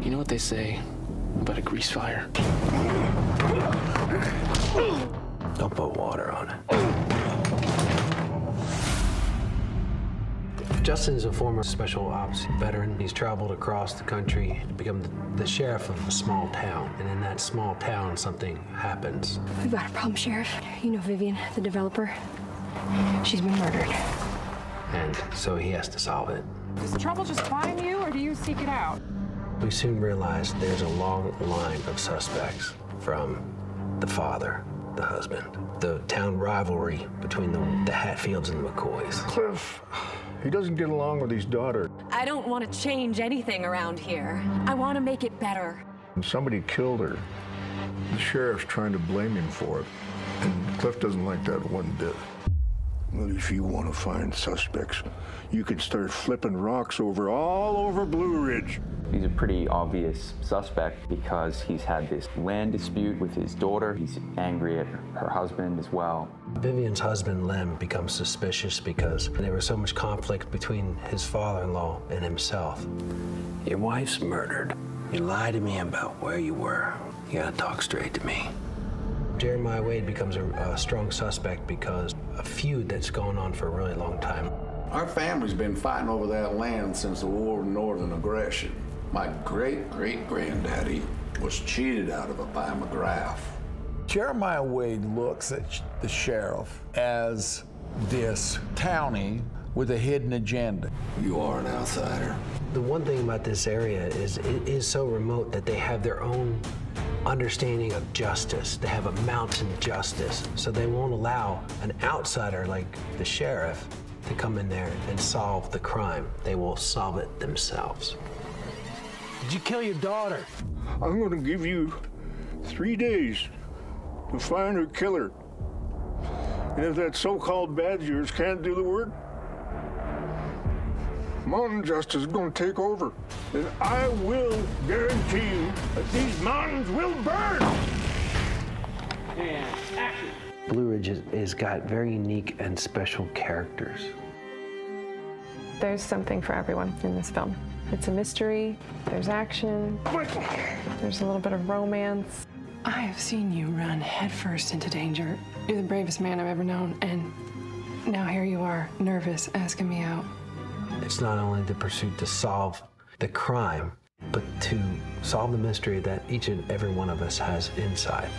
You know what they say about a grease fire? Don't put water on it. Justin is a former special ops veteran. He's traveled across the country to become the sheriff of a small town. And in that small town, something happens. We've got a problem, Sheriff. You know Vivian, the developer? She's been murdered. And so he has to solve it. Does trouble just find you, or do you seek it out? We soon realized there's a long line of suspects, from the father, the husband, the town rivalry between the Hatfields and the McCoys. Cliff, he doesn't get along with his daughter. I don't want to change anything around here. I want to make it better. Somebody killed her. The sheriff's trying to blame him for it, and Cliff doesn't like that one bit. Well, if you want to find suspects, you can start flipping rocks over all over Blue Ridge. He's a pretty obvious suspect because he's had this land dispute with his daughter. He's angry at her husband as well. Vivian's husband, Lim, becomes suspicious because there was so much conflict between his father-in-law and himself. Your wife's murdered. You lied to me about where you were. You gotta talk straight to me. Jeremiah Wade becomes a strong suspect because a feud that's gone on for a really long time. Our family's been fighting over that land since the War of Northern Aggression. My great-great-granddaddy was cheated out of it by McGrath. Jeremiah Wade looks at the sheriff as this townie with a hidden agenda. You are an outsider. The one thing about this area is it is so remote that they have their own understanding of justice. They have a mountain justice, so they won't allow an outsider like the sheriff to come in there and solve the crime. They will solve it themselves. Did you kill your daughter? I'm gonna give you 3 days to find her killer. And if that so-called bad of yours can't do the work, mountain justice is gonna take over. And I will guarantee you that these mountains will burn! And action! Blue Ridge has got very unique and special characters. There's something for everyone in this film. It's a mystery, there's action, there's a little bit of romance. I have seen you run headfirst into danger. You're the bravest man I've ever known, and now here you are, nervous, asking me out. It's not only the pursuit to solve the crime, but to solve the mystery that each and every one of us has inside.